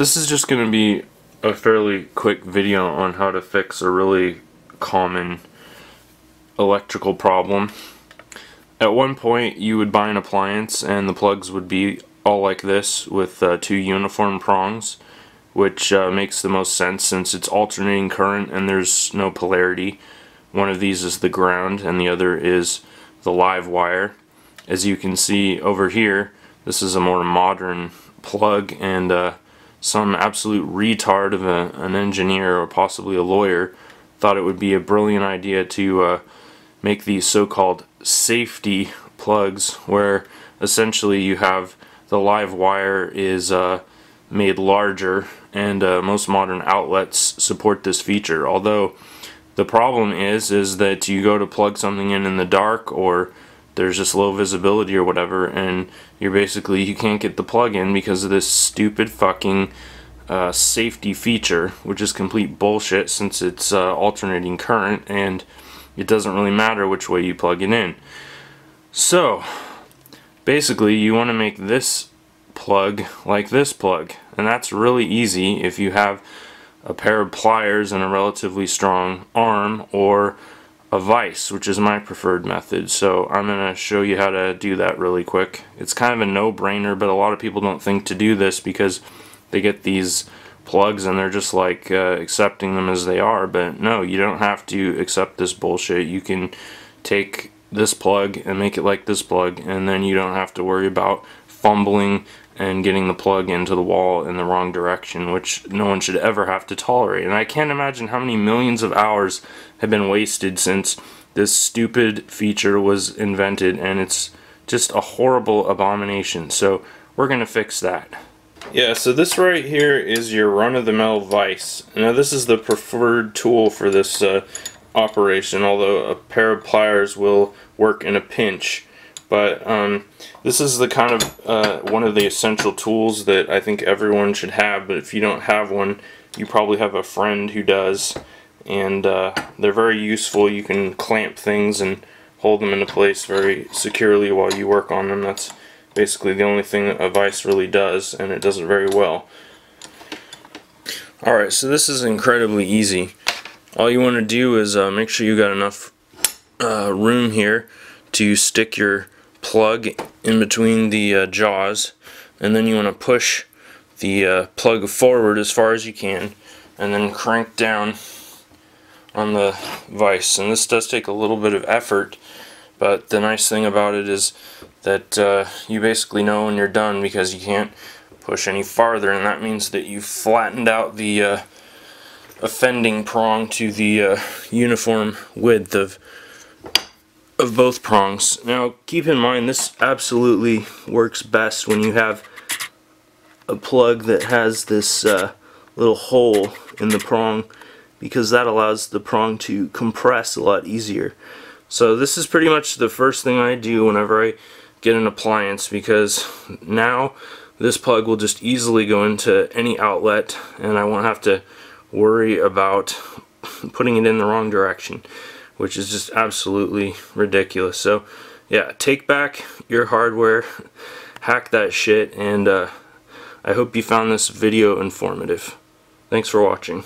This is just going to be a fairly quick video on how to fix a really common electrical problem. At one point you would buy an appliance and the plugs would be all like this with two uniform prongs, which makes the most sense since it's alternating current and there's no polarity. One of these is the ground and the other is the live wire. As you can see over here, this is a more modern plug, and some absolute retard of an engineer or possibly a lawyer thought it would be a brilliant idea to make these so-called safety plugs, where essentially you have the live wire is made larger, and most modern outlets support this feature. Although the problem is that you go to plug something in the dark, or there's just low visibility or whatever, and you can't get the plug in because of this stupid fucking safety feature, which is complete bullshit since it's alternating current and it doesn't really matter which way you plug it in. So basically you want to make this plug like this plug, and that's really easy if you have a pair of pliers and a relatively strong arm or a vise, which is my preferred method. So I'm going to show you how to do that really quick. It's kind of a no-brainer, but a lot of people don't think to do this because they get these plugs and they're just like accepting them as they are. But no, you don't have to accept this bullshit. You can take this plug and make it like this plug, and then you don't have to worry about fumbling and getting the plug into the wall in the wrong direction, which no one should ever have to tolerate. And I can't imagine how many millions of hours have been wasted since this stupid feature was invented, and it's just a horrible abomination. So we're gonna fix that. Yeah, so this right here is your run-of-the-mill vise. Now this is the preferred tool for this operation, although a pair of pliers will work in a pinch. But this is the kind of one of the essential tools that I think everyone should have. But if you don't have one, you probably have a friend who does, and they're very useful. You can clamp things and hold them into place very securely while you work on them. That's basically the only thing a vise really does, and it does it very well. Alright, so this is incredibly easy. All you want to do is make sure you got enough room here to stick your plug in between the jaws, and then you want to push the plug forward as far as you can and then crank down on the vise. And this does take a little bit of effort, but the nice thing about it is that you basically know when you're done because you can't push any farther, and that means that you flattened out the offending prong to the uniform width of both prongs. Now keep in mind, this absolutely works best when you have a plug that has this little hole in the prong, because that allows the prong to compress a lot easier. So this is pretty much the first thing I do whenever I get an appliance, because now this plug will just easily go into any outlet and I won't have to worry about putting it in the wrong direction, which is just absolutely ridiculous. So yeah, take back your hardware, hack that shit, and I hope you found this video informative. Thanks for watching.